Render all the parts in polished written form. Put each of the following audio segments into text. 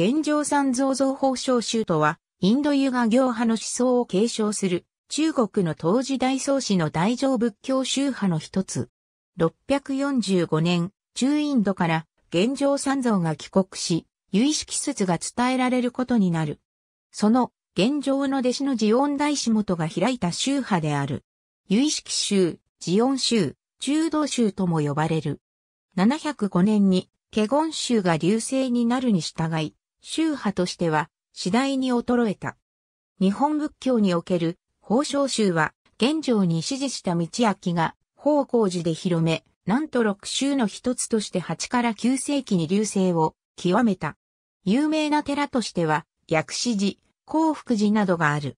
玄奘三蔵蔵法相宗とは、インドユガ行派の思想を継承する、中国の唐時代創始の大乗仏教宗派の一つ。645年、中インドから玄奘三蔵が帰国し、唯識説が伝えられることになる。その、玄奘の弟子の慈恩大師元が開いた宗派である。唯識宗、慈恩宗、中道宗とも呼ばれる。705年に、華厳宗が隆盛になるに従い、宗派としては次第に衰えた。日本仏教における法相宗は、玄奘に師事した道昭が法光寺で広め、なんと六宗の一つとして8から9世紀に隆盛を極めた。有名な寺としては、薬師寺、興福寺などがある。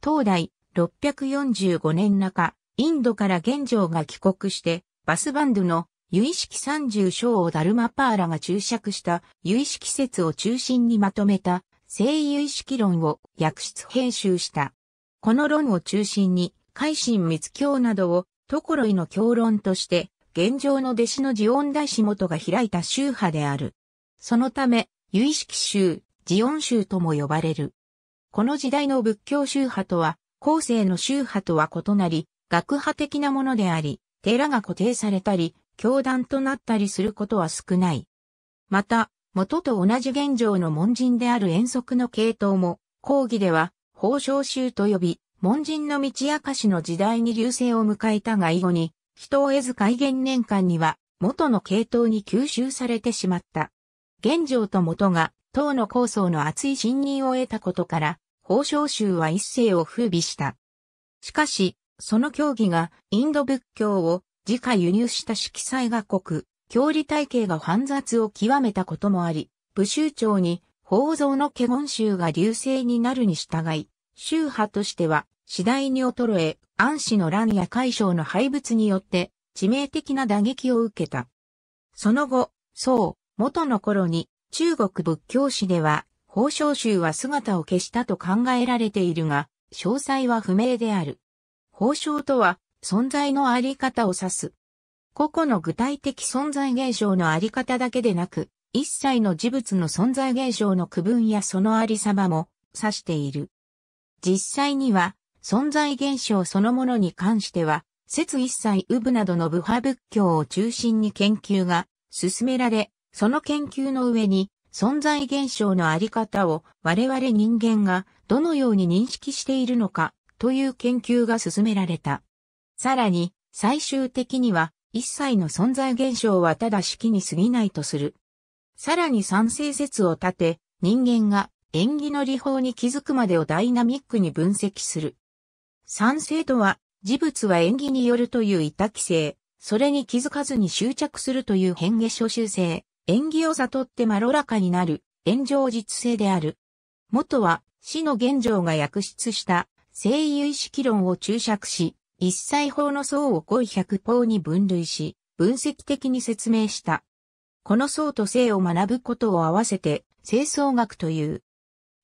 当代、645年中、インドから玄奘が帰国して、バスバンドゥの唯識30章をダルマパーラが注釈した唯識説を中心にまとめた聖唯識論を訳出編集した。この論を中心に、海神密教などを所井の教論として、玄奘の弟子の慈恩大師元が開いた宗派である。そのため、唯識宗、慈恩宗とも呼ばれる。この時代の仏教宗派とは、後世の宗派とは異なり、学派的なものであり、寺が固定されたり、教団となったりすることは少ない。また、元と同じ玄奘の門人である円則の系統も、後義では、法相宗と呼び、門人の道明氏の時代に隆盛を迎えたが以後に、人を得ず開元年間には、元の系統に吸収されてしまった。玄奘と元が、唐の高僧の厚い信任を得たことから、法相宗は一世を風靡した。しかし、その教義がインド仏教を自家輸入した色彩が濃く、教理体系が煩雑を極めたこともあり、武州朝に法蔵の華厳宗が隆盛になるに従い、宗派としては次第に衰え、安史の乱や海商の廃仏によって致命的な打撃を受けた。その後、宋元の頃に中国仏教史では法相宗は姿を消したと考えられているが、詳細は不明である。法相とは存在のあり方を指す。個々の具体的存在現象のあり方だけでなく、一切の事物の存在現象の区分やそのありさまも指している。実際には、存在現象そのものに関しては、説一切右部などの部派仏教を中心に研究が進められ、その研究の上に、存在現象のあり方を我々人間がどのように認識しているのか、という研究が進められた。さらに、最終的には、一切の存在現象はただ式に過ぎないとする。さらに三性説を立て、人間が縁起の理法に気づくまでをダイナミックに分析する。三性とは、事物は縁起によるという板規性、それに気づかずに執着するという変化所修性、縁起を悟ってまろらかになる、縁上実性である。元は、死の玄奘が訳出した、聖唯識論を注釈し、一切法の層を500法に分類し、分析的に説明した。この層と性を学ぶことを合わせて、聖僧学という。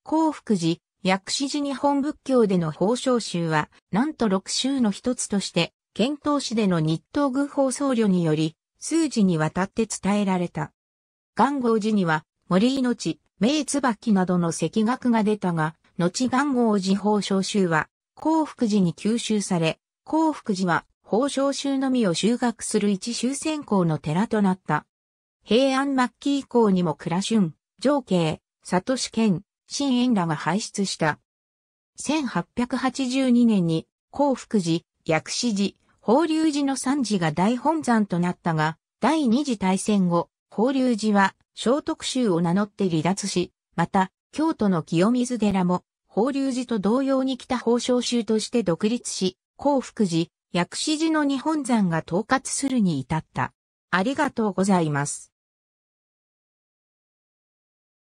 興福寺、薬師寺日本仏教での法相宗は、なんと六宗の一つとして、遣唐使での日東具法僧侶により、数時にわたって伝えられた。元号寺には、森命、銘椿などの石額が出たが、後元号寺法相宗は、興福寺に吸収され、興福寺は法相宗のみを修学する一宗専攻の寺となった。平安末期以降にも倉俊、常慶、悟賢、真円らが輩出した。1882年に、興福寺、薬師寺、法隆寺の三寺が大本山となったが、第二次大戦後、法隆寺は聖徳宗を名乗って離脱し、また、京都の清水寺も、法隆寺と同様に北法相宗として独立し、興福寺、薬師寺の日本山が統括するに至った。ありがとうございます。